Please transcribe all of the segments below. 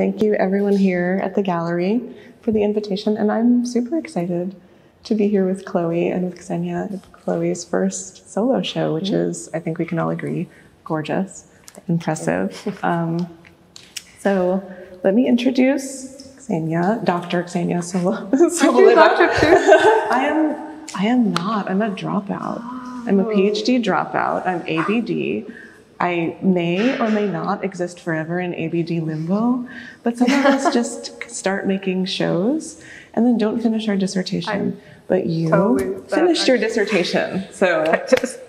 thank you everyone here at the gallery for the invitation. And I'm super excited to be here with Chloe and with Ksenia at Chloe's first solo show, which is, I think we can all agree, gorgeous, impressive. So let me introduce Ksenia, Dr. Ksenia Soboleva. I'm a dropout. I'm a PhD dropout. I'm ABD. I may or may not exist forever in ABD limbo, but some of us just start making shows and then don't finish our dissertation. But you totally finished your dissertation, so I just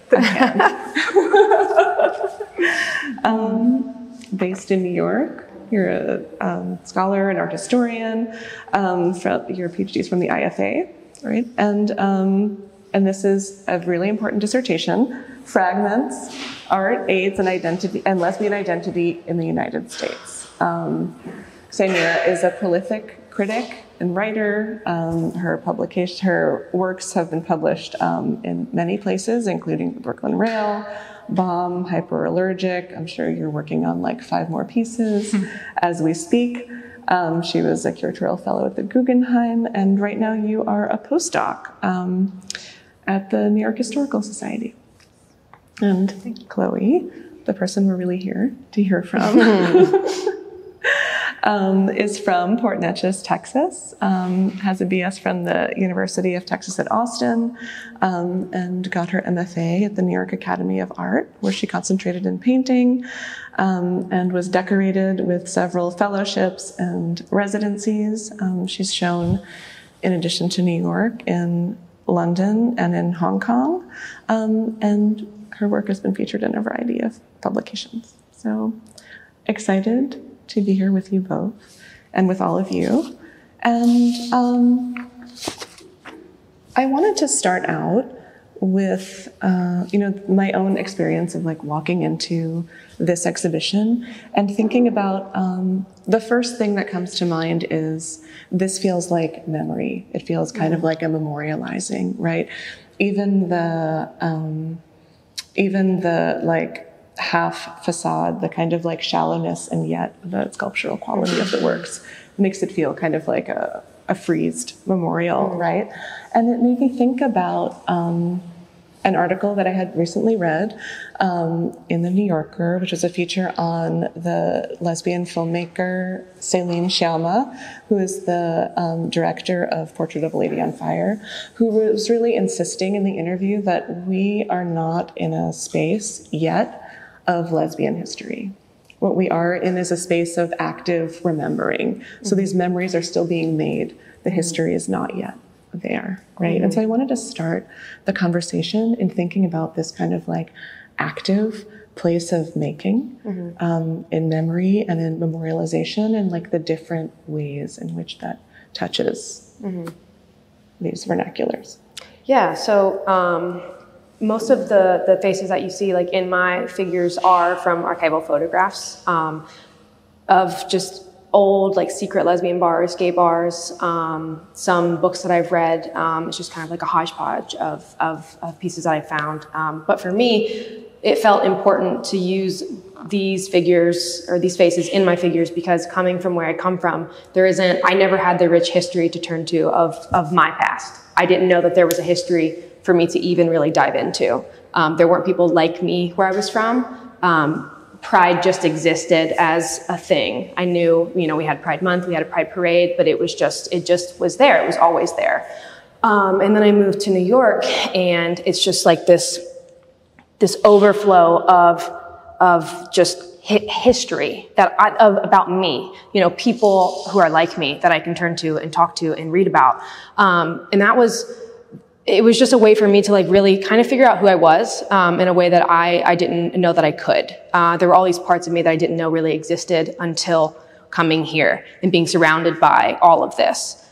based in New York. You're a scholar and art historian. Your PhD is from the IFA, right? And this is a really important dissertation: Fragments, Art, AIDS, and Identity, and Lesbian Identity in the United States. Ksenia is a prolific critic and writer. Her works have been published in many places, including the Brooklyn Rail, Bomb, Hyperallergic. I'm sure you're working on like 5 more pieces as we speak. She was a curatorial fellow at the Guggenheim, and right now you are a postdoc at the New York Historical Society. And Chloe, the person we're really here to hear from, is from Port Neches, Texas, has a BS from the University of Texas at Austin, and got her MFA at the New York Academy of Art, where she concentrated in painting, and was decorated with several fellowships and residencies. She's shown, in addition to New York, in London and in Hong Kong, and her work has been featured in a variety of publications. So excited to be here with you both and with all of you. And I wanted to start out with my own experience of like walking into this exhibition and thinking about the first thing that comes to mind is this feels like memory. It feels kind of like a memorializing, right? Even the like half facade, the kind of like shallowness and yet the sculptural quality of the works makes it feel kind of like a freezed memorial, right? And it made me think about an article that I had recently read in the New Yorker, which was a feature on the lesbian filmmaker Celine Sciamma, who is the director of Portrait of a Lady on Fire, who was really insisting in the interview that we are not in a space yet of lesbian history. What we are in is a space of active remembering. So these memories are still being made. The history is not yet there, right? And so I wanted to start the conversation in thinking about this kind of like active place of making in memory and in memorialization, and like the different ways in which that touches these vernaculars. Yeah, so most of the faces that you see like in my figures are from archival photographs of just old like secret lesbian bars, gay bars, some books that I've read. It's just kind of like a hodgepodge of pieces that I found. But for me, it felt important to use these figures or these faces in my figures because coming from where I come from, I never had the rich history to turn to of my past. I didn't know that there was a history for me to even really dive into. There weren't people like me where I was from. Pride just existed as a thing. I knew, we had Pride Month, we had a Pride Parade, but it just was there. It was always there. And then I moved to New York, and it's just like this overflow of just history about me. People who are like me that I can turn to and talk to and read about. And it was just a way for me to like really kind of figure out who I was in a way that I didn't know that I could. There were all these parts of me that I didn't know really existed until coming here and being surrounded by all of this.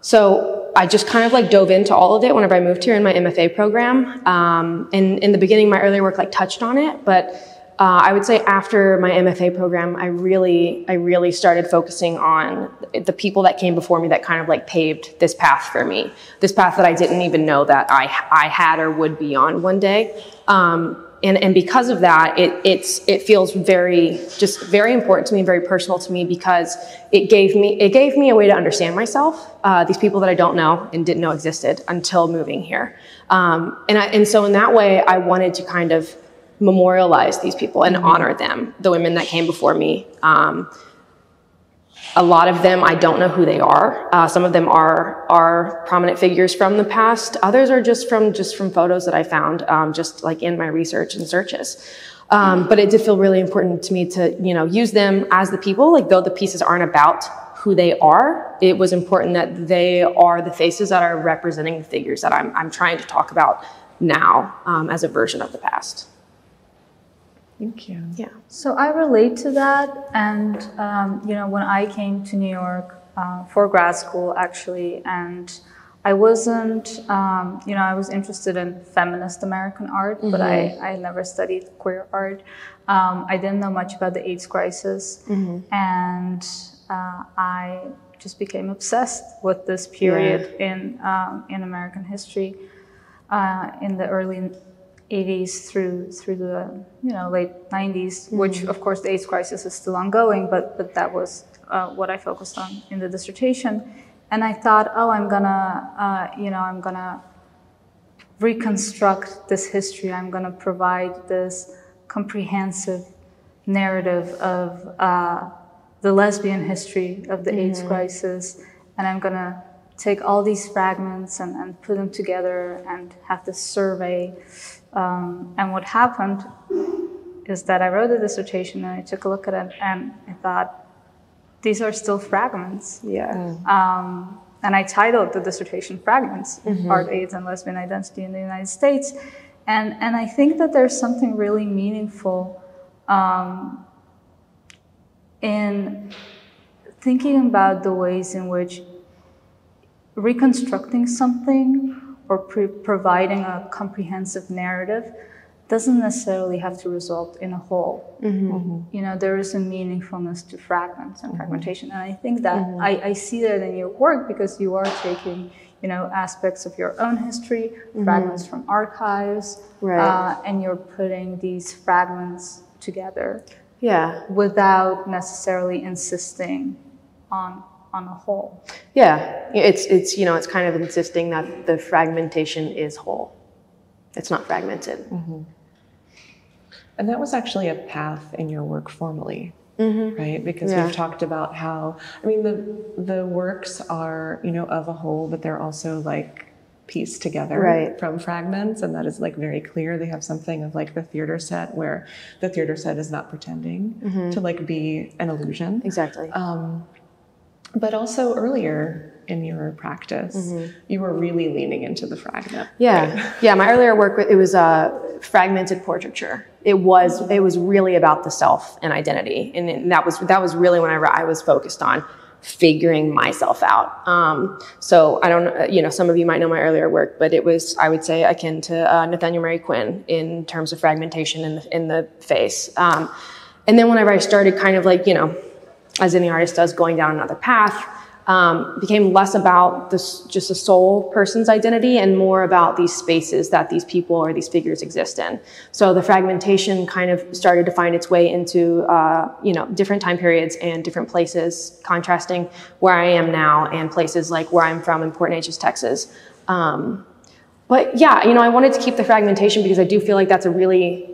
So I just kind of like dove into all of it whenever I moved here in my MFA program. And in the beginning, my earlier work like touched on it, but I would say after my MFA program, I really started focusing on the people that came before me that kind of like paved this path for me, this path that I didn't even know that I had or would be on one day. And because of that, it feels very important to me, and very personal to me, because it gave me a way to understand myself, these people that I don't know and didn't know existed until moving here. And so in that way, I wanted to kind of memorialize these people and honor them, the women that came before me. A lot of them, I don't know who they are. Some of them are prominent figures from the past. Others are just from photos that I found, just like in my research and searches. But it did feel really important to me to, use them as the people. Like, though the pieces aren't about who they are, it was important that they are the faces that are representing the figures that I'm trying to talk about now, as a version of the past. Thank you. Yeah. So I relate to that. And, when I came to New York for grad school, actually, and I wasn't, I was interested in feminist American art, but I never studied queer art. I didn't know much about the AIDS crisis. And I just became obsessed with this period in American history in the early 80s through the late 90s, which of course the AIDS crisis is still ongoing, but that was what I focused on in the dissertation. And I thought, oh, I'm gonna reconstruct this history. I'm gonna provide this comprehensive narrative of the lesbian history of the AIDS crisis, and I'm gonna take all these fragments and put them together and have this survey. And what happened is that I wrote the dissertation and I took a look at it and I thought, these are still fragments. And I titled the dissertation Fragments, Art, AIDS, and Lesbian Identity in the United States. And I think that there's something really meaningful in thinking about the ways in which reconstructing something or providing a comprehensive narrative doesn't necessarily have to result in a whole. There is a meaningfulness to fragments and fragmentation. And I think that I see that in your work, because you are taking, aspects of your own history, fragments from archives, and you're putting these fragments together without necessarily insisting on a whole. Yeah, it's kind of insisting that the fragmentation is whole. It's not fragmented. And that was actually a path in your work formally, right? Because we've talked about how, the works are, of a whole, but they're also like pieced together from fragments. And that is like very clear. They have something of like the theater set, where the theater set is not pretending to like be an illusion. Exactly. But also earlier in your practice, you were really leaning into the fragment. My earlier work, it was fragmented portraiture. It was really about the self and identity, and that was really when I was focused on figuring myself out. So I don't, some of you might know my earlier work, but it was, I would say, akin to Nathaniel Mary Quinn in terms of fragmentation in the face. And then whenever I started, kind of like as any artist does, going down another path, became less about just a sole person's identity and more about these spaces that these people or these figures exist in. So the fragmentation kind of started to find its way into, different time periods and different places, contrasting where I am now and places like where I'm from in Port Neches, Texas. But yeah, I wanted to keep the fragmentation because I do feel like that's a really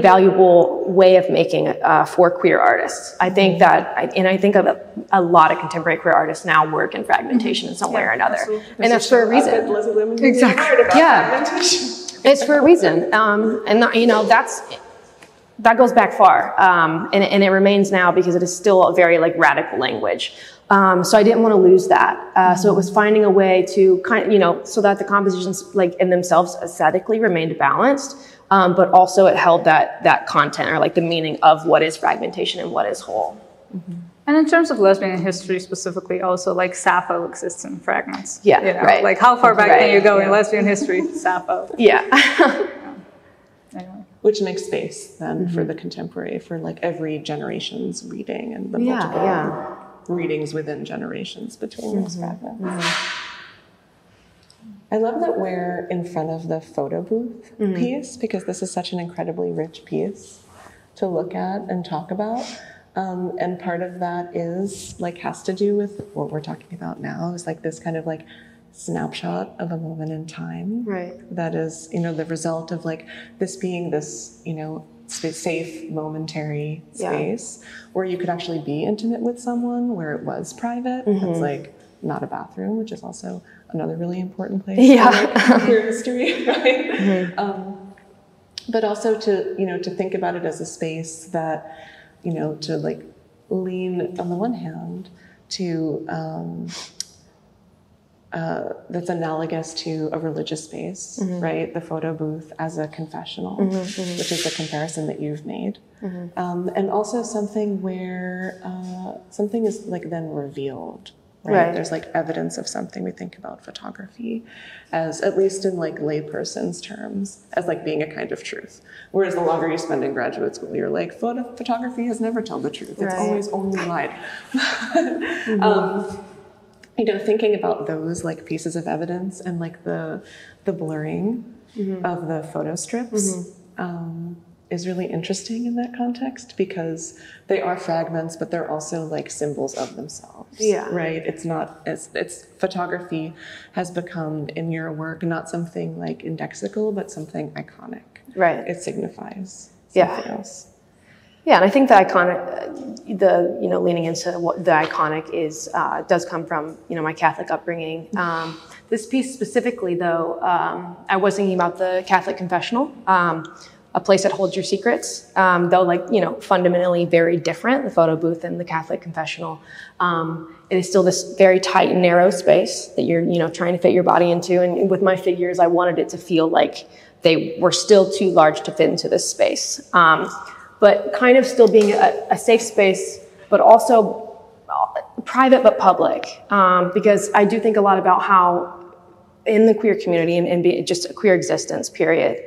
valuable way of making for queer artists. I think that, and I think of a lot of contemporary queer artists now work in fragmentation in some way or another. Absolutely. And that's for a reason. Leslie Lohman Museum of Art about fragmentation. It's for a reason. That goes back far. And it remains now because it is still a very like radical language. So I didn't want to lose that. So it was finding a way to so that the compositions like in themselves aesthetically remained balanced. But also it held that content or like the meaning of what is fragmentation and what is whole. And in terms of lesbian history specifically, also like Sappho exists in fragments. Like how far back can you go in lesbian history? Sappho. Anyway. Which makes space then for the contemporary, for like every generation's reading and the multiple readings within generations between those fragments. I love that we're in front of the photo booth piece, because this is such an incredibly rich piece to look at and talk about. And part of that is like has to do with what we're talking about now, is like this kind of like snapshot of a moment in time. Right. That is, you know, the result of like this being this, you know, safe momentary space where you could actually be intimate with someone, where it was private. It's like not a bathroom, which is also another really important place for queer history, right? But also to, you know, to think about it as a space that, you know, to like lean on the one hand to that's analogous to a religious space, right? The photo booth as a confessional, which is the comparison that you've made. And also something where something is like then revealed. Right. There's like evidence of something. We think about photography as, at least in like layperson's terms, as like being a kind of truth. Whereas the longer you spend in graduate school, you're like, photography has never told the truth. Right. It's always only lied. You know, thinking about those like pieces of evidence and like the blurring of the photo strips is really interesting in that context, because they are fragments, but they're also like symbols of themselves. Yeah. Right. It's not, it's photography has become in your work, not something like indexical, but something iconic. Right. It signifies something else. Yeah. And I think the iconic, you know, leaning into what the iconic is, does come from, you know, my Catholic upbringing. This piece specifically though, I was thinking about the Catholic confessional, a place that holds your secrets, though, like, you know, fundamentally very different, the photo booth and the Catholic confessional. It is still this very tight and narrow space that you're, you know, trying to fit your body into. And with my figures, I wanted it to feel like they were still too large to fit into this space. But kind of still being a safe space, but also private but public. Because I do think a lot about how in the queer community and just a queer existence, period,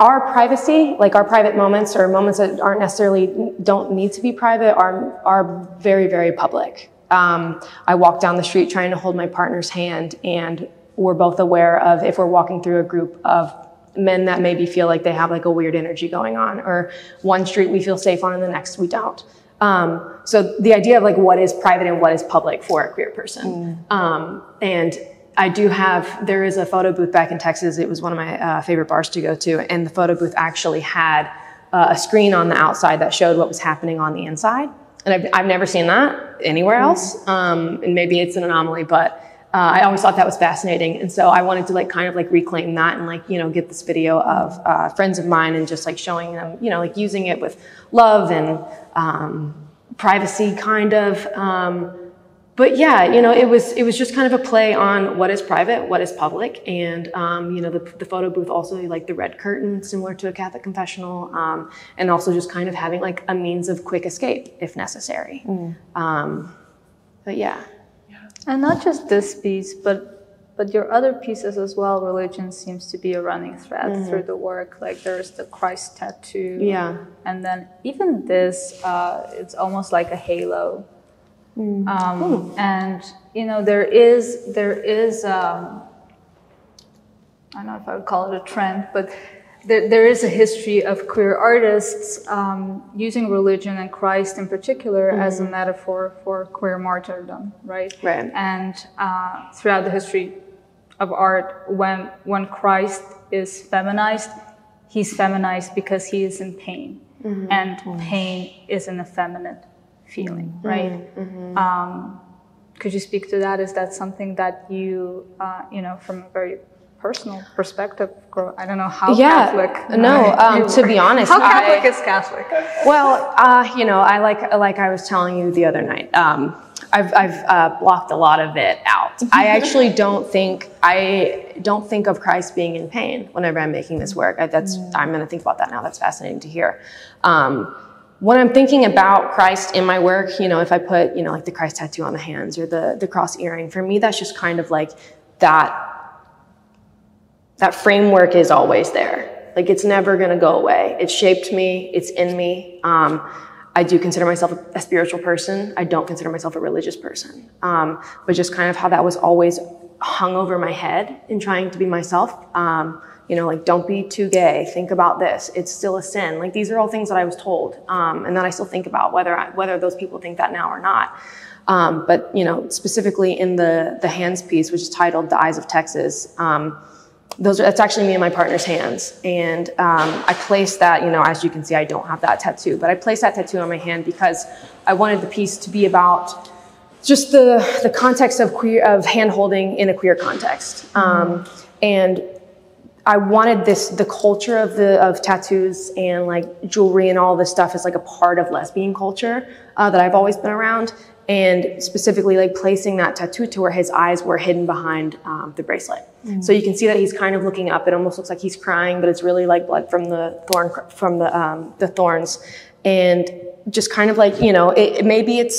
our privacy, like our private moments or moments that aren't necessarily, don't need to be private, are very, very public. I walk down the street trying to hold my partner's hand, and we're both aware of if we're walking through a group of men that maybe feel like they have like a weird energy going on, or one street we feel safe on and the next we don't. So the idea of like what is private and what is public for a queer person. And I do have, there is a photo booth back in Texas. It was one of my favorite bars to go to. And the photo booth actually had a screen on the outside that showed what was happening on the inside. And I've never seen that anywhere else. And maybe it's an anomaly, but I always thought that was fascinating. And so I wanted to like, kind of like reclaim that and like, you know, get this video of friends of mine and just like showing them, you know, like using it with love and privacy kind of, but yeah, you know, it was just kind of a play on what is private, what is public. And, you know, the photo booth also like the red curtain, similar to a Catholic confessional, and also just kind of having like a means of quick escape if necessary. But yeah. And not just this piece, but your other pieces as well, religion seems to be a running thread through the work. Like there's the Christ tattoo. Yeah. And then even this, it's almost like a halo. And you know, there is I don't know if I would call it a trend, but there is a history of queer artists using religion and Christ in particular as a metaphor for queer martyrdom, right? Right. And throughout the history of art, when Christ is feminized, he's feminized because he is in pain, and pain is an effeminate feeling, right? Could you speak to that? Is that something that you, you know, from a very personal perspective, I don't know how Catholic. No, to be honest. How Catholic is Catholic? Well, you know, I like I was telling you the other night, I've blocked a lot of it out. I actually don't think of Christ being in pain whenever I'm making this work. I'm going to think about that now. That's fascinating to hear. When I'm thinking about Christ in my work, you know, if I put, you know, like the Christ tattoo on the hands or the cross earring, for me, that's just kind of like that framework is always there. Like it's never going to go away. It shaped me. It's in me. I do consider myself a spiritual person. I don't consider myself a religious person. But just kind of how that was always hung over my head in trying to be myself. You know, like, don't be too gay, think about this, it's still a sin. Like, these are all things that I was told and that I still think about, whether those people think that now or not. But, you know, specifically in the hands piece, which is titled The Eyes of Texas, that's actually me and my partner's hands. And I placed that, you know, as you can see, I don't have that tattoo, but I placed that tattoo on my hand because I wanted the piece to be about just the context of hand-holding in a queer context. And I wanted the culture of tattoos and like jewelry and all this stuff is like a part of lesbian culture that I've always been around, and specifically like placing that tattoo to where his eyes were hidden behind the bracelet. So you can see that he's kind of looking up. It almost looks like he's crying, but it's really like blood from the thorn, from the thorns, and just kind of like, you know, maybe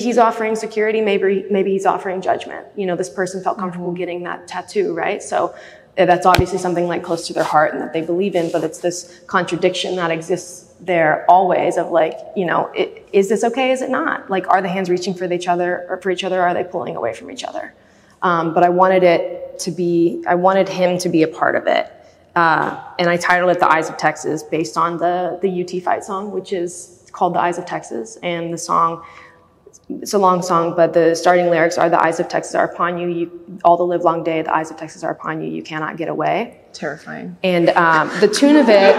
he's offering security, maybe he's offering judgment. You know, this person felt comfortable getting that tattoo, right? So that's obviously something like close to their heart and that they believe in, but it's this contradiction that exists there always of like, you know, is this okay? Is it not? Like, are the hands reaching for each other, or are they pulling away from each other? But I wanted it to be, I wanted him to be a part of it. And I titled it The Eyes of Texas based on the UT fight song, which is called The Eyes of Texas. And the song, it's a long song, but the starting lyrics are, the eyes of Texas are upon you, all the live long day, the eyes of Texas are upon you, you cannot get away. Terrifying. And the tune of it,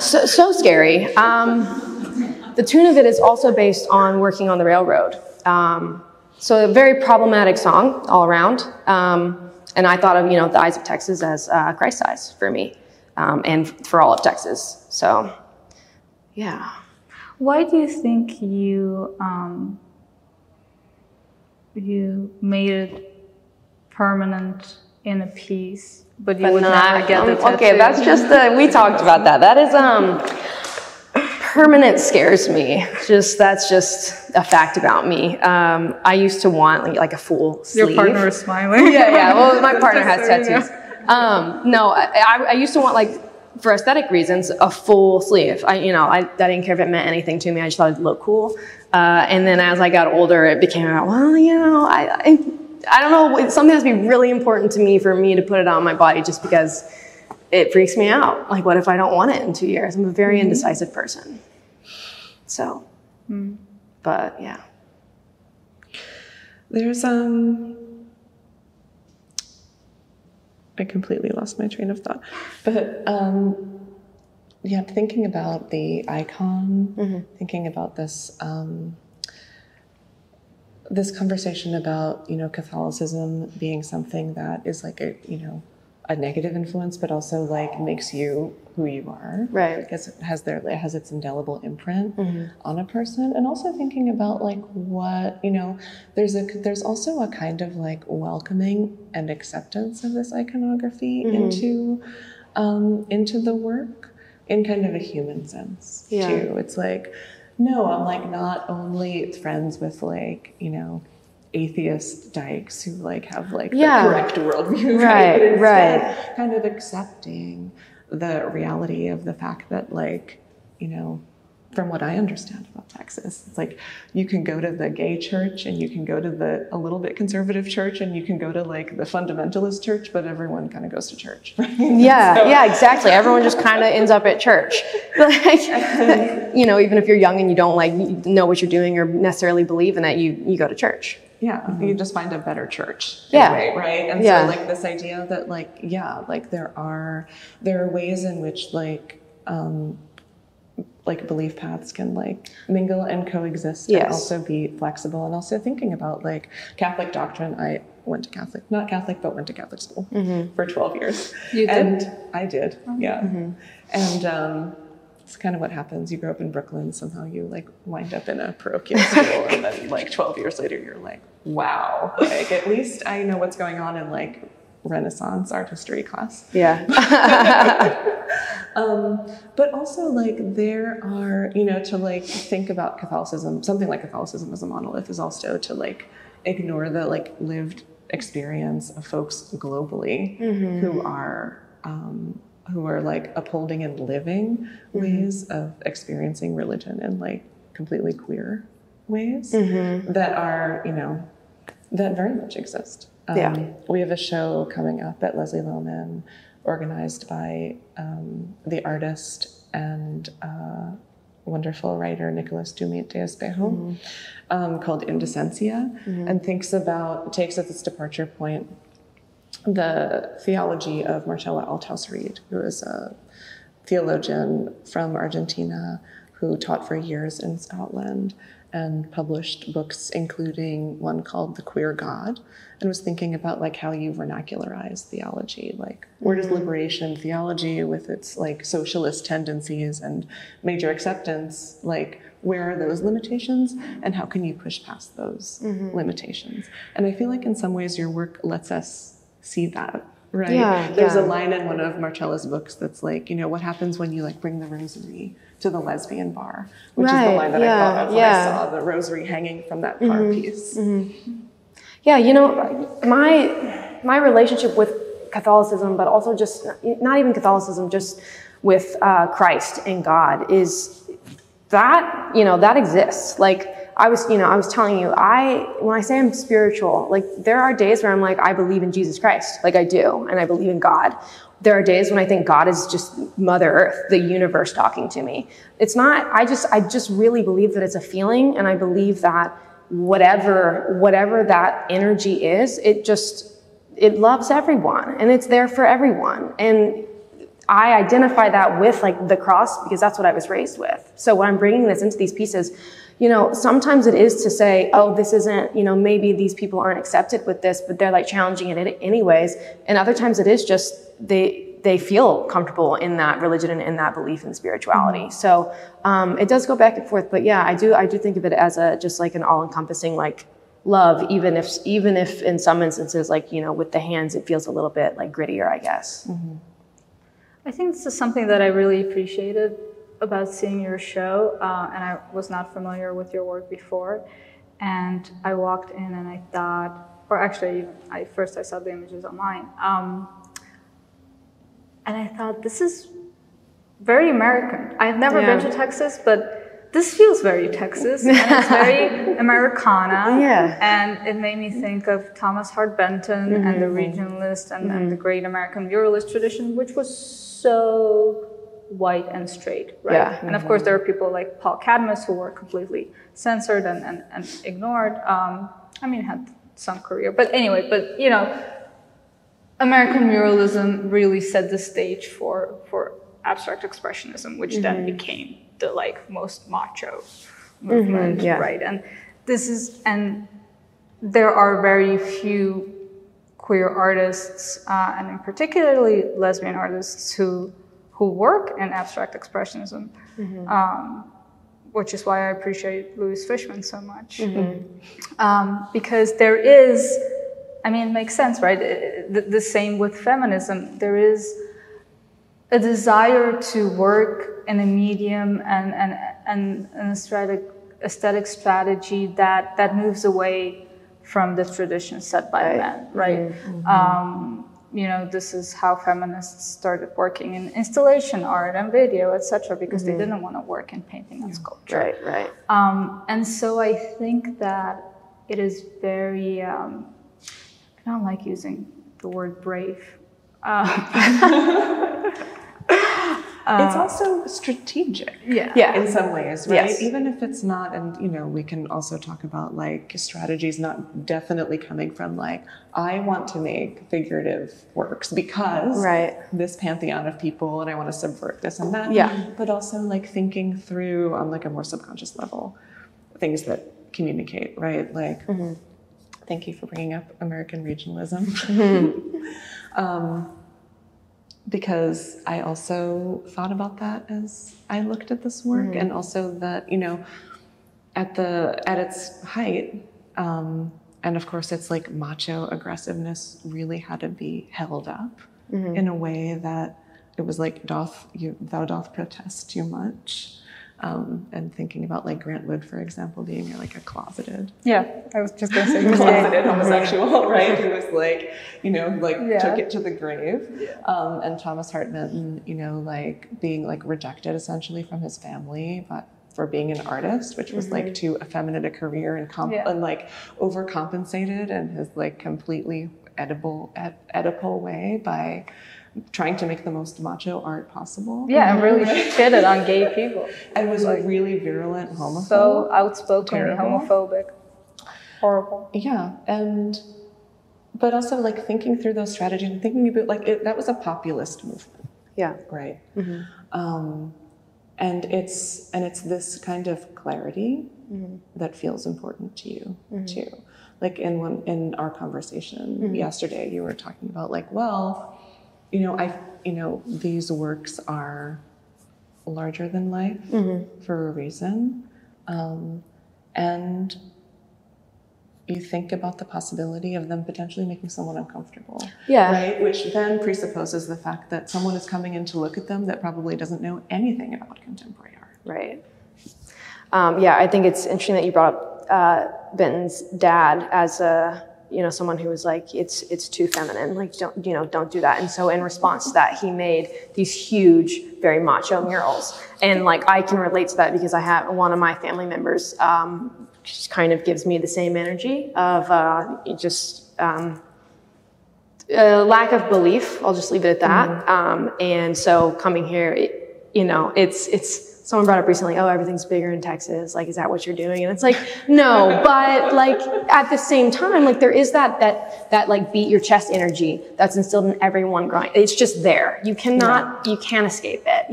so scary. The tune of it is also based on working on the railroad. So a very problematic song all around. And I thought of, you know, the eyes of Texas as Christ's eyes for me and for all of Texas. So, yeah. Why do you think you you made it permanent in a piece, but you would not get the tattoo? Okay, that's just we talked about that. That is permanent scares me. That's just a fact about me. I used to want like a full sleeve. Your partner is smiling. Yeah. Well, my partner has tattoos. No, I used to want, like, for aesthetic reasons, a full sleeve. I didn't care if it meant anything to me. I just thought it looked cool. And then as I got older, it became about, well, you know, I don't know. Something has to be really important to me for me to put it on my body, just because it freaks me out. Like, what if I don't want it in 2 years? I'm a very indecisive person. So, but yeah. There's, I completely lost my train of thought, but yeah, thinking about the icon, thinking about this this conversation about, you know, Catholicism being something that is like a, you know, a negative influence, but also like makes you who you are, right? Because it has its indelible imprint on a person, and also thinking about like what, you know, there's also a kind of like welcoming and acceptance of this iconography into the work in kind of a human sense too. It's like, no, I'm like not only friends with, like, you know, atheist dykes who like have like the correct worldview, right? Kind of accepting the reality of the fact that, like, you know, from what I understand about Texas, it's like you can go to the gay church and you can go to a little bit conservative church and you can go to like the fundamentalist church, but everyone kind of goes to church. Right? Yeah, exactly. Everyone just kind of ends up at church. Like, you know, even if you're young and you don't like know what you're doing or necessarily believe in it, you go to church. Yeah, you just find a better church. Yeah, way, right. And so, like, this idea that, like, like there are ways in which, like belief paths can like mingle and coexist, and also be flexible. And also thinking about like Catholic doctrine. I went to Catholic, not Catholic, but went to Catholic school for 12 years. You did? And I did. Yeah, and. It's kind of what happens. You grow up in Brooklyn, somehow you like wind up in a parochial school, and then like 12 years later you're like, wow, like at least I know what's going on in like Renaissance art history class. Yeah. But also like there are, you know, to like think about Catholicism, something like Catholicism as a monolith is also to like ignore the like lived experience of folks globally who are like upholding and living ways of experiencing religion in like completely queer ways that are, you know, that very much exist We have a show coming up at Leslie Lohman, organized by the artist and wonderful writer Nicolas Dumit de Espejo, called Indecencia, and takes as its departure point the theology of Marcella Althaus-Reed, who is a theologian from Argentina who taught for years in Scotland and published books, including one called The Queer God, and was thinking about like how you vernacularize theology, like where does liberation theology with its like socialist tendencies and major acceptance, like where are those limitations and how can you push past those limitations? And I feel like in some ways your work lets us see that. Right. Yeah, there's a line in one of Marcella's books that's like, you know, what happens when you like bring the rosary to the lesbian bar, which is the line that I thought of when I saw the rosary hanging from that bar piece. Yeah, you know, my relationship with Catholicism, but also just not even Catholicism, just with Christ and God is that, you know, that exists. Like I was telling you, when I say I'm spiritual, like there are days where I'm like, I believe in Jesus Christ, like I do, and I believe in God. There are days when I think God is just Mother Earth, the universe talking to me. It's not, I just really believe that it's a feeling, and I believe that whatever that energy is, it loves everyone, and it's there for everyone. And I identify that with like the cross because that's what I was raised with. So when I'm bringing this into these pieces, you know, sometimes it is to say, oh, this isn't, you know, maybe these people aren't accepted with this, but they're like challenging it anyways. And other times it is just they feel comfortable in that religion and in that belief in spirituality. So it does go back and forth. But yeah, I do think of it as just like an all-encompassing like love, even if in some instances, like, you know, with the hands, it feels a little bit like grittier, I guess. I think this is something that I really appreciated about seeing your show, and I was not familiar with your work before, and I walked in and I thought, or actually I saw the images online, and I thought, this is very American. I've never been to Texas, but this feels very Texas, and it's very Americana, and it made me think of Thomas Hart Benton and the regionalist and the great American muralist tradition, which was so white and straight, right? And of course there are people like Paul Cadmus who were completely censored and ignored. I mean, had some career, but anyway, but you know, American muralism really set the stage for abstract expressionism, which then became the like most macho movement, right? And there are very few queer artists, and in particularly lesbian artists who work in abstract expressionism, which is why I appreciate Louise Fishman so much. Because there is, I mean, it makes sense, right? The same with feminism. There is a desire to work in a medium and an aesthetic strategy that moves away from the tradition set by men, right? You know, this is how feminists started working in installation art and video, etc., because they didn't want to work in painting and sculpture. Right. And so I think that it is very, I don't like using the word brave. It's also strategic in some ways, right? Even if it's not, and you know, we can also talk about like strategies not definitely coming from like, I want to make figurative works because this pantheon of people and I want to subvert this and that, but also like thinking through on like a more subconscious level, things that communicate, right? Like, thank you for bringing up American regionalism. Because I also thought about that as I looked at this work, and also that, you know, at its height, and of course it's like macho aggressiveness really had to be held up in a way that it was like, thou doth protest too much. And thinking about like Grant Wood, for example, being like a closeted. I was just going to say closeted homosexual, right? Who was like, you know, like took it to the grave. And Thomas Hart Benton, you know, like being like rejected essentially from his family, but for being an artist, which was like too effeminate a career and like overcompensated, and his like completely Oedipal way by trying to make the most macho art possible. Yeah, and really shitted on gay people. And was like really virulent homophobe. So outspoken, homophobic. Horrible. Yeah, and but also like thinking through those strategies and thinking about like that was a populist movement. Yeah. Right. Mm-hmm. And it's this kind of clarity mm-hmm. that feels important to you mm-hmm. too. Like in our conversation mm-hmm. yesterday, you were talking about like, well, these works are larger than life mm-hmm. for a reason, and you think about the possibility of them potentially making someone uncomfortable. Yeah. Right? Which then presupposes the fact that someone is coming in to look at them that probably doesn't know anything about contemporary art. Right. Yeah, I think it's interesting that you brought up Benton's dad as a someone who was like, it's too feminine, like don't do that. And so in response to that, he made these huge, very macho murals. And like, I can relate to that because I have one of my family members just kind of gives me the same energy of a lack of belief. I'll just leave it at that. Mm-hmm. And so coming here, someone brought up recently, oh, everything's bigger in Texas. Like, is that what you're doing? And it's like, no, but like at the same time, like there is that like beat your chest energy that's instilled in everyone growing. It's just there. You cannot, you can't escape it,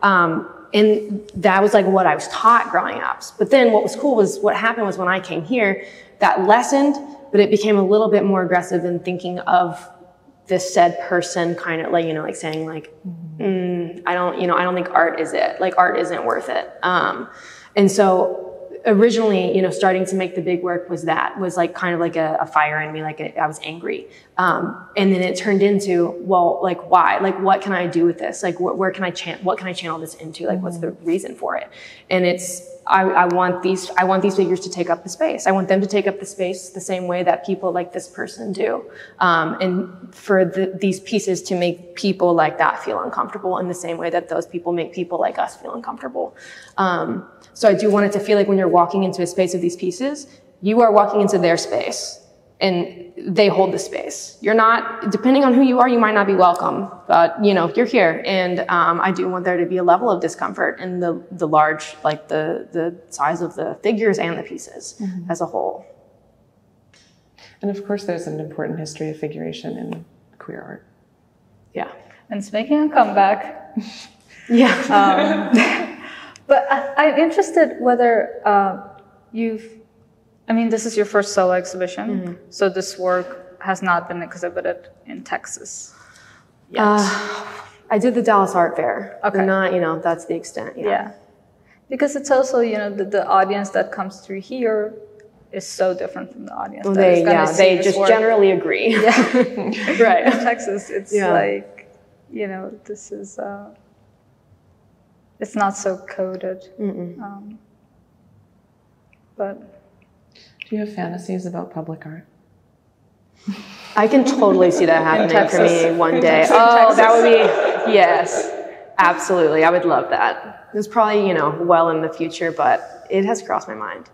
And that was like what I was taught growing up. But then what was cool was what happened was when I came here, that lessened, but it became a little bit more aggressive in thinking of this said person kind of like, like saying like, I don't think art is it. Like art isn't worth it. And so originally, starting to make the big work was like kind of like a fire in me. Like I was angry. And then it turned into, well, like why? Like what can I do with this? Like what can I channel this into? Like what's the reason for it? And it's, I want these figures to take up the space. I want them to take up the space the same way that people like this person do. And for these pieces to make people like that feel uncomfortable in the same way that those people make people like us feel uncomfortable. So I do want it to feel like when you're walking into a space of these pieces, you are walking into their space and they hold the space. You're not, depending on who you are, you might not be welcome, but you're here. And I do want there to be a level of discomfort in the large, like the size of the figures and the pieces mm-hmm. as a whole. And of course there's an important history of figuration in queer art. Yeah. And it's making a comeback. Yeah. But I'm interested whether this is your first solo exhibition, mm-hmm. so this work has not been exhibited in Texas yet. I did the Dallas Art Fair. Okay. But not, that's the extent, yeah. Because it's also, the audience that comes through here is so different from the audience. Well, they just generally agree. Yeah. Right. In Texas, it's like, this is... it's not so coded. Mm-mm. But do you have fantasies about public art? I can totally see that happening for me one day. Oh, that would be, yes, absolutely. I would love that. It's probably, well in the future, but it has crossed my mind.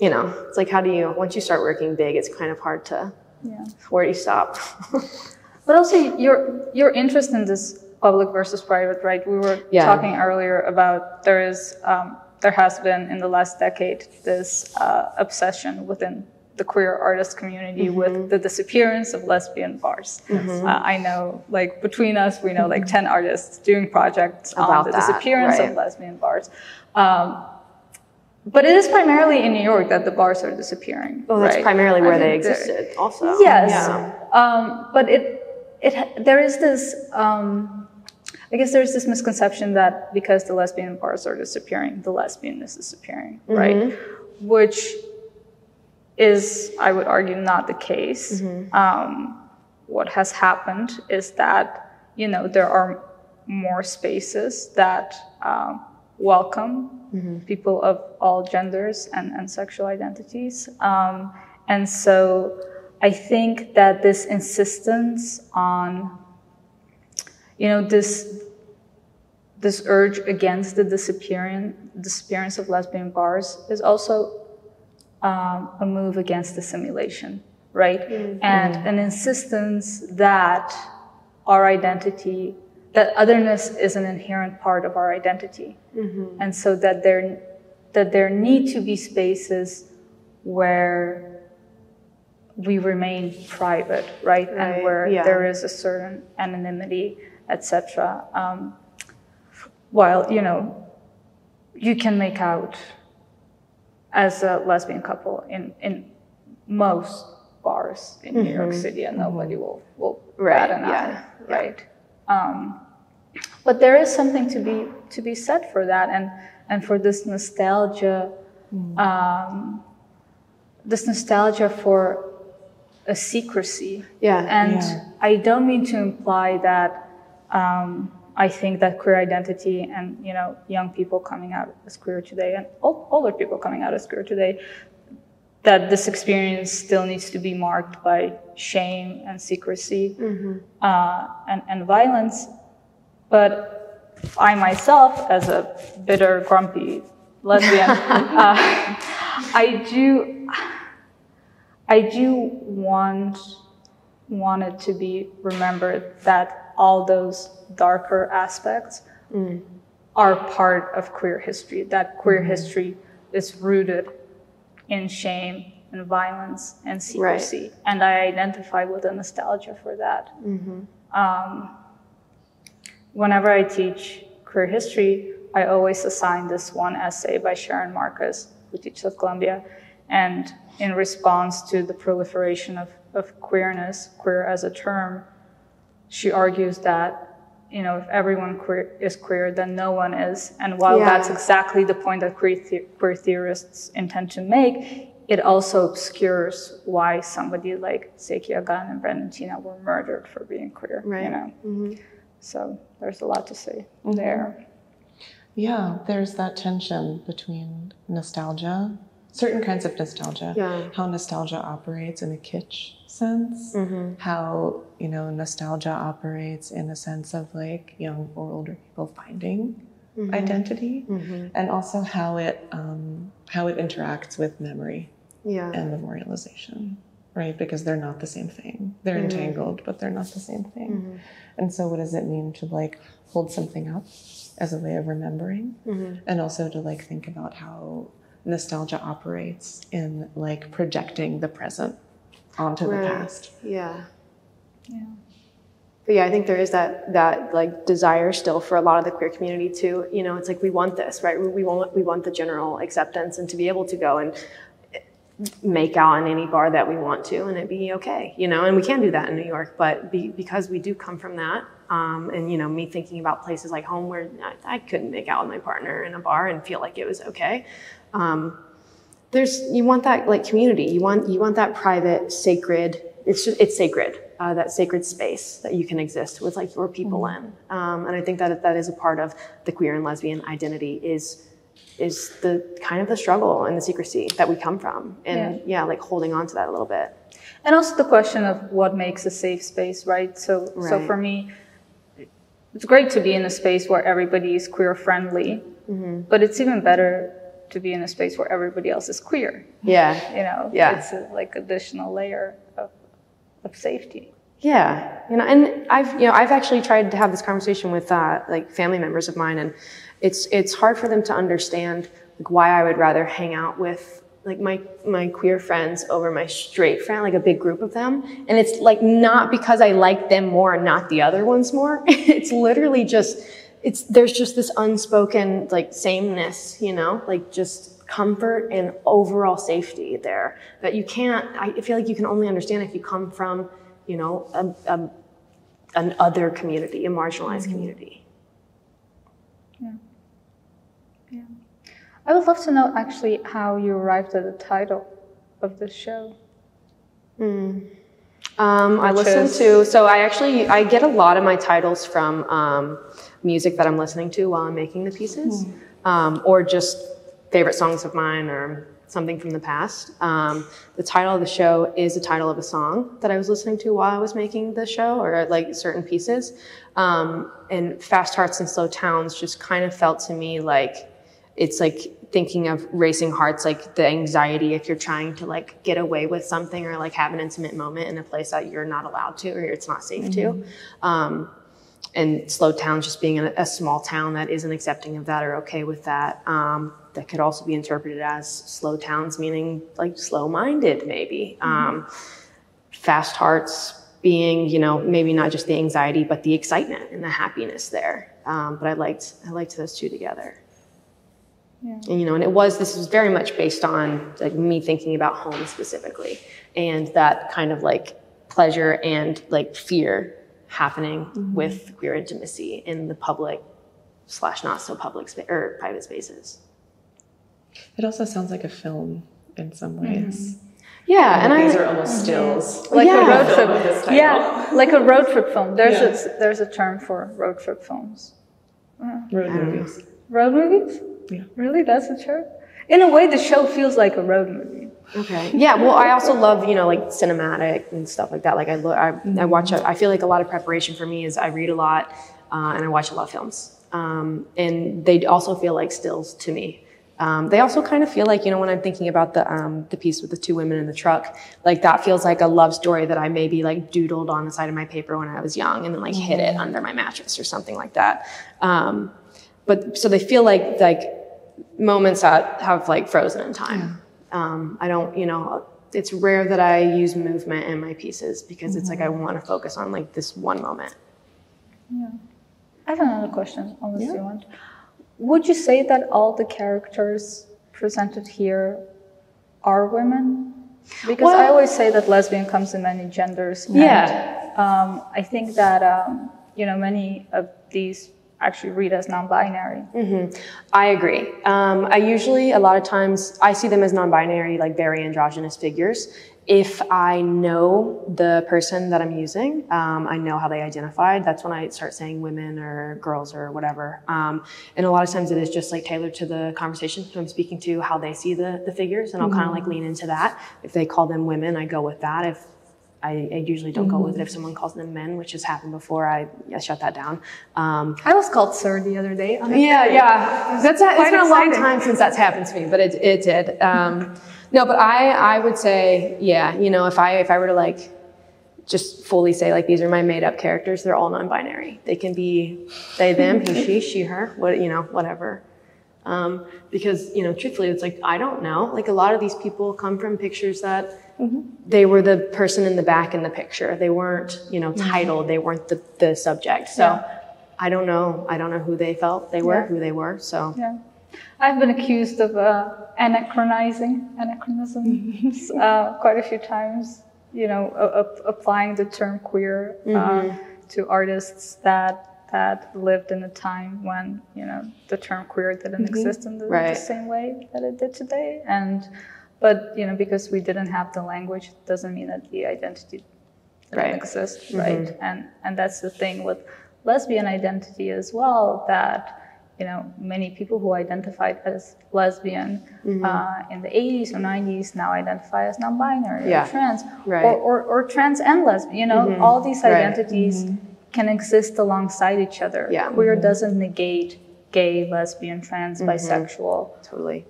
It's like, once you start working big, it's kind of hard to, where do you stop? But also your interest in this public versus private, right? We were talking earlier about there has been in the last decade this obsession within the queer artist community mm-hmm. with the disappearance of lesbian bars. Mm-hmm. I know, like between us, we know like 10 artists doing projects about the disappearance of lesbian bars. But it is primarily in New York that the bars are disappearing. Well, that's primarily where they existed also. Yes, but there's this misconception that because the lesbian bars are disappearing, the lesbianness is disappearing, mm-hmm. right? Which is, I would argue, not the case. Mm-hmm. What has happened is that, there are more spaces that welcome mm-hmm. people of all genders and sexual identities. And so I think that this insistence on, this urge against the disappearance of lesbian bars is also a move against assimilation. right? Mm-hmm. And an insistence that our identity, that otherness is an inherent part of our identity. Mm-hmm. And so that there need to be spaces where we remain private, right? And where there is a certain anonymity, etc. While, you know, you can make out as a lesbian couple in most bars in New York City, and nobody will bat an eye, right? But there is something to be said for that, and for this nostalgia, for a secrecy. I don't mean to imply that. I think that queer identity and, you know, young people coming out as queer today and older people coming out as queer today, that this experience still needs to be marked by shame and secrecy and violence. But I myself, as a bitter, grumpy lesbian, I do want it to be remembered that all those darker aspects are part of queer history, that queer history is rooted in shame and violence and secrecy. Right. And I identify with a nostalgia for that. Mm-hmm. Whenever I teach queer history, I always assign this one essay by Sharon Marcus, who teaches at Columbia, and in response to the proliferation of queerness, queer as a term, she argues that, you know, if everyone is queer, then no one is. And while that's exactly the point that queer theorists intend to make, it also obscures why somebody like Sekia Gunn and Brandon Teena were murdered for being queer, you know? Mm-hmm. So there's a lot to say there. Yeah, there's that tension between nostalgia, certain kinds of nostalgia, how nostalgia operates in a kitsch sense, how, you know, nostalgia operates in a sense of like young or older people finding identity, and also how it interacts with memory and memorialization, right? Because they're not the same thing. They're entangled, but they're not the same thing. And so what does it mean to like hold something up as a way of remembering, and also to like think about how nostalgia operates in like projecting the present onto the past. But I think there is that like desire still for a lot of the queer community to, you know, it's like we want this, right? We want the general acceptance and to be able to go and make out in any bar that we want to and it be okay, you know, and we can do that in New York, but because we do come from that, and, you know, me thinking about places like home where I couldn't make out with my partner in a bar and feel like it was okay. You want that like community, you want that private sacred, it's sacred, that sacred space that you can exist with like your people in. And I think that is a part of the queer and lesbian identity is the kind of the struggle and the secrecy that we come from. And like holding on to that a little bit. And also the question of what makes a safe space, right? So for me, it's great to be in a space where everybody is queer friendly, but it's even better to be in a space where everybody else is queer. You know, it's a, like additional layer of safety. You know, and I've actually tried to have this conversation with like family members of mine, and it's hard for them to understand like why I would rather hang out with like my queer friends over my straight friend, like a big group of them. And it's like not because I like them more and not the other ones more. It's literally just there's just this unspoken like sameness, you know, like just comfort and overall safety there that you can't, I feel like you can only understand if you come from, you know, an other community, a marginalized community. Yeah. I would love to know actually how you arrived at the title of the show. I listen to, so I get a lot of my titles from music that I'm listening to while I'm making the pieces, or just favorite songs of mine or something from the past. The title of the show is the title of a song that I was listening to while I was making the show, or like certain pieces. And Fast Hearts and Slow Towns just kind of felt to me like it's like thinking of racing hearts, like the anxiety if you're trying to like get away with something or like have an intimate moment in a place that you're not allowed to or it's not safe mm-hmm. to. And Slow Towns just being a small town that isn't accepting of that or okay with that. That could also be interpreted as slow towns, meaning like slow-minded maybe. Mm-hmm. Fast hearts being, you know, maybe not just the anxiety, but the excitement and the happiness there. But I liked those two together. Yeah. And, you know, and this was very much based on like me thinking about home specifically and that kind of like pleasure and like fear happening mm-hmm. with queer intimacy in the public / not so public space or private spaces. It also sounds like a film in some ways. Mm-hmm. Yeah, and these are almost stills. Like yeah. a road trip. This title. Yeah, like a road trip film. There's a term for road trip films. Road movies. Road movies? Yeah. Really? That's a term? In a way, the show feels like a road movie. Okay. Yeah. Well, I also love, you know, like cinematic and stuff like that. Like I feel like a lot of preparation for me is I read a lot and I watch a lot of films. And they also feel like stills to me. They also kind of feel like, you know, when I'm thinking about the piece with the two women in the truck, like that feels like a love story that I maybe like doodled on the side of my paper when I was young and then like hid it under my mattress or something like that. But so they feel like moments that have like frozen in time. Yeah. I don't, you know, it's rare that I use movement in my pieces because it's like I want to focus on like this one moment. Yeah. I have another question on this one. Would you say that all the characters presented here are women? Because I always say that lesbian comes in many genders. Yeah. And, I think that, you know, many of these actually read as non-binary. Mm-hmm. I agree. I usually, a lot of times, I see them as non-binary, like very androgynous figures. If I know the person that I'm using, I know how they identified, that's when I start saying women or girls or whatever. And a lot of times it is just like tailored to the conversation who I'm speaking to, how they see the figures, and I'll kind of like lean into that. If they call them women, I go with that. If I usually don't go with it. If someone calls them men, which has happened before, I shut that down. I was called sir the other day. Yeah. It's been a long time since that's happened to me, but it did. No, but I would say, yeah, you know, if I were to like just fully say like these are my made up characters, they're all non-binary. They can be they, them, he, she, her, what, you know, whatever. Because, you know, truthfully, it's like, I don't know. Like a lot of these people come from pictures that they were the person in the back in the picture. They weren't, you know, titled. They weren't the subject. So I don't know who they felt they were, who they were. So yeah. I've been accused of anachronisms quite a few times, you know, applying the term queer to artists that lived in a time when, you know, the term queer didn't exist in the same way that it did today. But, you know, because we didn't have the language, it doesn't mean that the identity didn't exist, right? And that's the thing with lesbian identity as well, that, you know, many people who identified as lesbian in the 80s or 90s now identify as non-binary or trans, or trans and lesbian. You know, all these identities can exist alongside each other. Yeah. Queer doesn't negate gay, lesbian, trans, bisexual. Totally.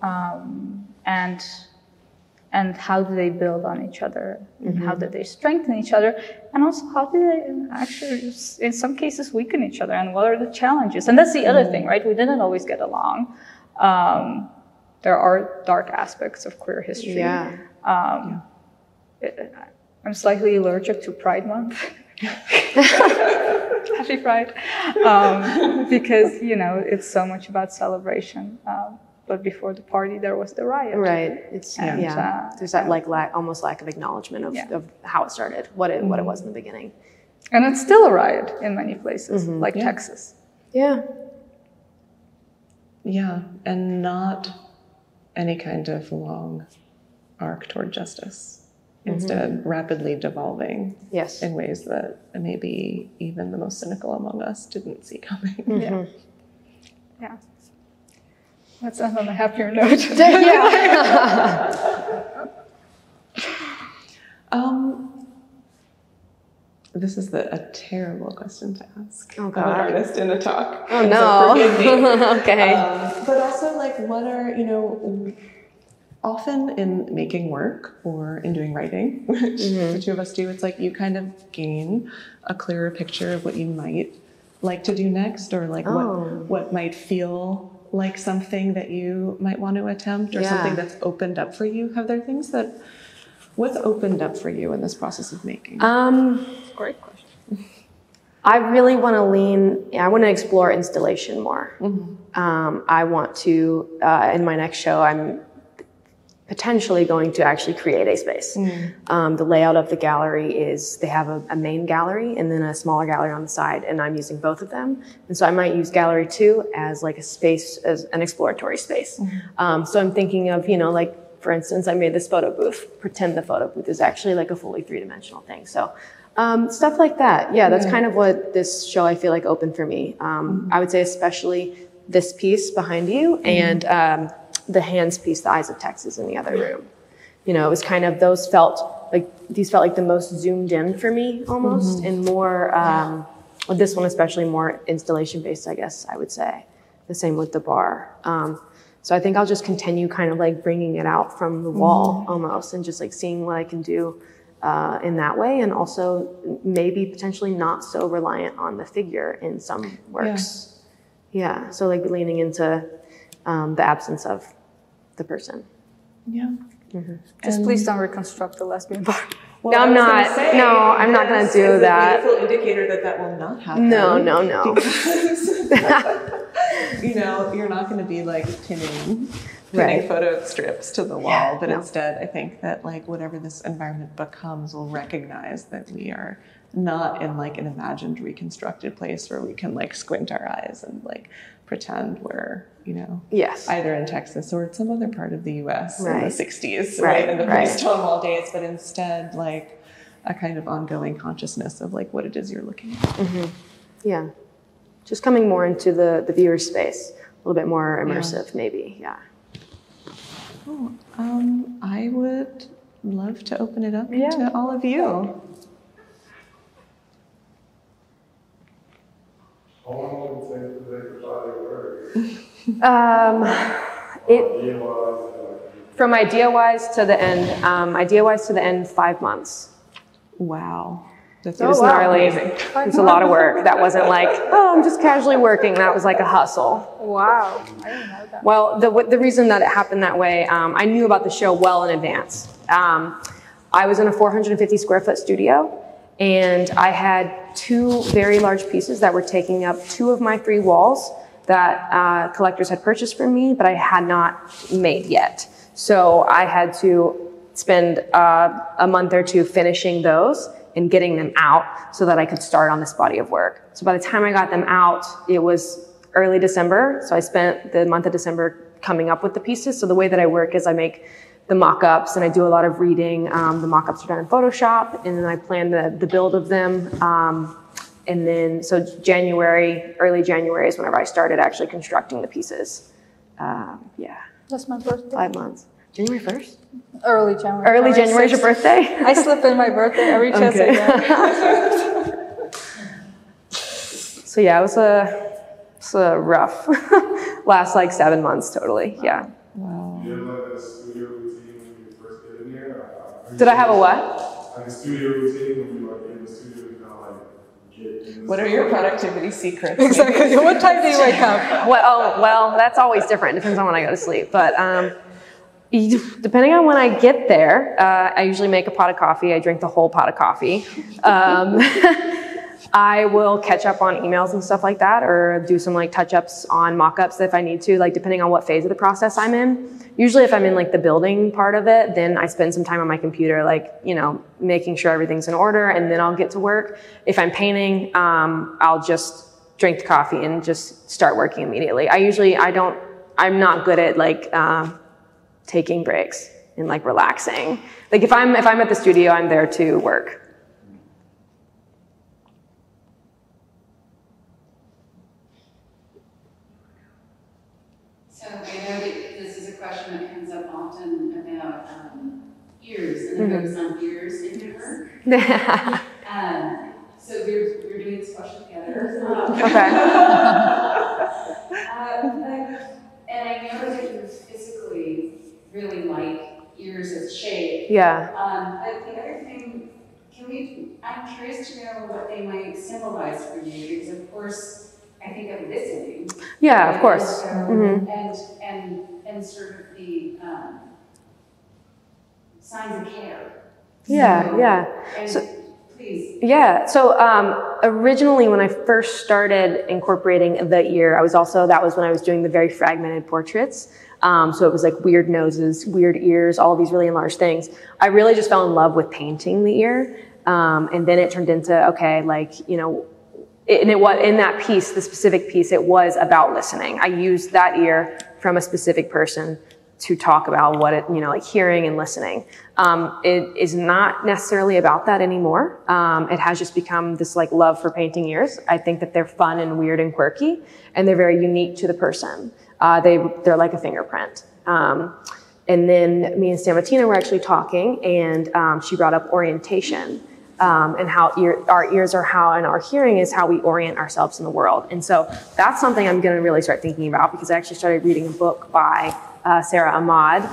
And how do they build on each other? Mm-hmm. How do they strengthen each other? And also, how do they actually, in some cases, weaken each other? And what are the challenges? And that's the other thing, right? We didn't always get along. There are dark aspects of queer history. Yeah. I'm slightly allergic to Pride Month. Happy Pride. Because, you know, it's so much about celebration. But before the party, there was the riot. Right. There's that like almost lack of acknowledgement of how it started, what it was in the beginning. And it's still a riot in many places, like Texas. Yeah. Yeah, and not any kind of long arc toward justice. Instead, rapidly devolving in ways that maybe even the most cynical among us didn't see coming. Yeah. Let's end on a happier note. This is a terrible question to ask. Oh, God. I'm an artist in a talk. Oh, no. So forgive me. Okay. But also, like, what are, you know, often in making work or in doing writing, which the two of us do, it's like you kind of gain a clearer picture of what you might like to do next, or like what might feel like something that you might want to attempt, or something that's opened up for you. Have there things that, what's opened up for you in this process of making? Great question. I really want to I want to explore installation more. I want to, in my next show, I'm potentially going to actually create a space. The layout of the gallery is, they have a main gallery and then a smaller gallery on the side, and I'm using both of them. And so I might use gallery two as like a space, as an exploratory space. So I'm thinking of, you know, like, for instance, I made this photo booth, pretend the photo booth is actually like a fully three-dimensional thing. So stuff like that. Yeah, that's kind of what this show, I feel like, opened for me. I would say especially this piece behind you and the hands piece, the Eyes of Texas, in the other room. You know, it was kind of, these felt like the most zoomed in for me almost, and more, with this one especially, more installation based, I guess I would say. The same with the bar. So I think I'll just continue kind of like bringing it out from the wall almost, and just like seeing what I can do in that way. And also maybe potentially not so reliant on the figure in some works. Yeah, so like leaning into the absence of the person. Yeah. Just please don't reconstruct the lesbian bar. Well, no, I'm not. Say, no, I'm not going to do that. It's a beautiful indicator that that will not happen. No, no, no. You know, you're not going to be like pinning photo strips to the wall, but instead, I think that like whatever this environment becomes will recognize that we are not in like an imagined reconstructed place where we can like squint our eyes and like pretend we're, you know, either in Texas or in some other part of the US in the 60s, in the pre-Stonewall days, but instead like a kind of ongoing consciousness of like what it is you're looking at. Yeah, just coming more into the viewer's space, a little bit more immersive maybe, Cool. I would love to open it up to all of you. From idea-wise to the end, 5 months. Wow. That's gnarly. It's a lot of work. That wasn't like, oh, I'm just casually working. That was like a hustle. Wow. I didn't know that. Well, the reason that it happened that way, I knew about the show well in advance. I was in a 450 square foot studio, and I had 2 very large pieces that were taking up 2 of my 3 walls that collectors had purchased for me, but I had not made yet. So I had to spend a month or 2 finishing those and getting them out so that I could start on this body of work. So by the time I got them out, it was early December. So I spent the month of December coming up with the pieces. So the way that I work is I make the mock-ups, and I do a lot of reading. The mock-ups are done in Photoshop, and then I plan the build of them. And then, so early January is whenever I started actually constructing the pieces. Yeah. That's my birthday. 5 months. January 1st? Early January. Early January 6th. Is your birthday? I slip in my birthday every chance I get. So yeah, it was a rough last like 7 months totally. Yeah. Wow. Did you have like a studio routine when you first get in here? Did I have a what? Like a studio routine when you like in the studio, you kind of like get in the What are your productivity secrets? Exactly. What time do you wake up? Well, that's always different. Depends on when I go to sleep. But depending on when I get there, I usually make a pot of coffee. I drink the whole pot of coffee. I will catch up on emails and stuff like that, or do some like touch-ups on mock-ups if I need to, like depending on what phase of the process I'm in. Usually if I'm in like the building part of it, then I spend some time on my computer, like, you know, making sure everything's in order, and then I'll get to work. If I'm painting, I'll just drink the coffee and just start working immediately. I'm not good at like, taking breaks and like relaxing. Like if I'm at the studio, I'm there to work. So I know that this is a question that comes up often about ears and the focus on ears in your work. So we're doing this question together. Okay. And Yeah. But the other thing, I'm curious to know what they might symbolize for you, because of course I think of listening. Yeah, right? Of course. So, and sort of the signs of care. Yeah, so, yeah. Please. Yeah, so originally when I first started incorporating the ear, that was when I was doing the very fragmented portraits. So it was like weird noses, weird ears, all these really enlarged things. I really just fell in love with painting the ear. And then it turned into, okay, like, you know, and it was in that piece, the specific piece, it was about listening. I used that ear from a specific person to talk about what it, you know, like hearing and listening. It is not necessarily about that anymore. It has just become this like love for painting ears. I think that they're fun and weird and quirky, and they're very unique to the person. They're like a fingerprint. And then me and Stamatina were actually talking, and she brought up orientation. And how our ears are how, and our hearing is how we orient ourselves in the world. And so that's something I'm gonna really start thinking about, because I actually started reading a book by Sara Ahmed.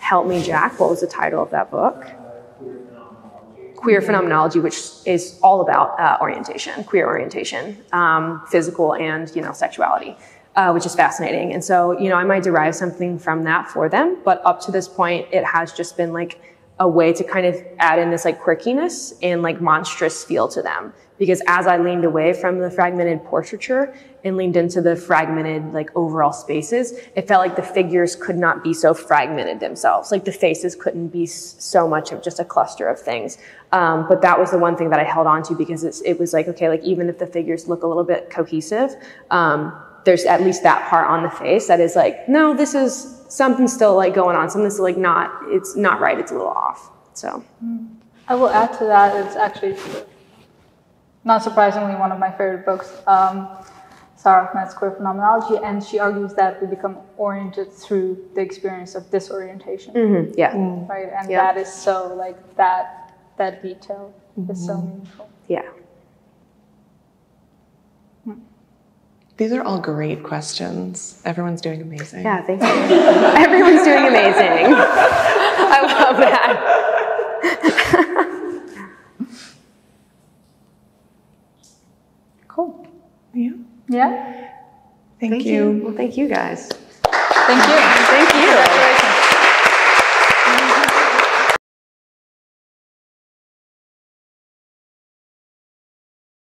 Help me, Jack, what was the title of that book? Queer Phenomenology. Queer Phenomenology, which is all about orientation, queer orientation, physical and, you know, sexuality, which is fascinating. And so, you know, I might derive something from that for them, but up to this point, it has just been like a way to kind of add in this like quirkiness and like monstrous feel to them. Because as I leaned away from the fragmented portraiture and leaned into the fragmented like overall spaces, it felt like the figures could not be so fragmented themselves. Like the faces couldn't be so much of just a cluster of things. But that was the one thing that I held on to, because it was like, okay, like even if the figures look a little bit cohesive, there's at least that part on the face that is like, no, this is, something's still like going on. Something's like not, it's not right. It's a little off. So I will add to that. It's actually not surprisingly one of my favorite books, Sara Ahmed's Queer Phenomenology. And she argues that we become oriented through the experience of disorientation. Mm-hmm. Yeah. Mm-hmm. Right. And yeah, that is so like that detail mm-hmm. is so meaningful. Yeah. These are all great questions. Everyone's doing amazing. Yeah, thank you. Everyone's doing amazing. I love that. Cool. Yeah. Yeah. Thank you. Well, thank you guys. Thank you. Thank you.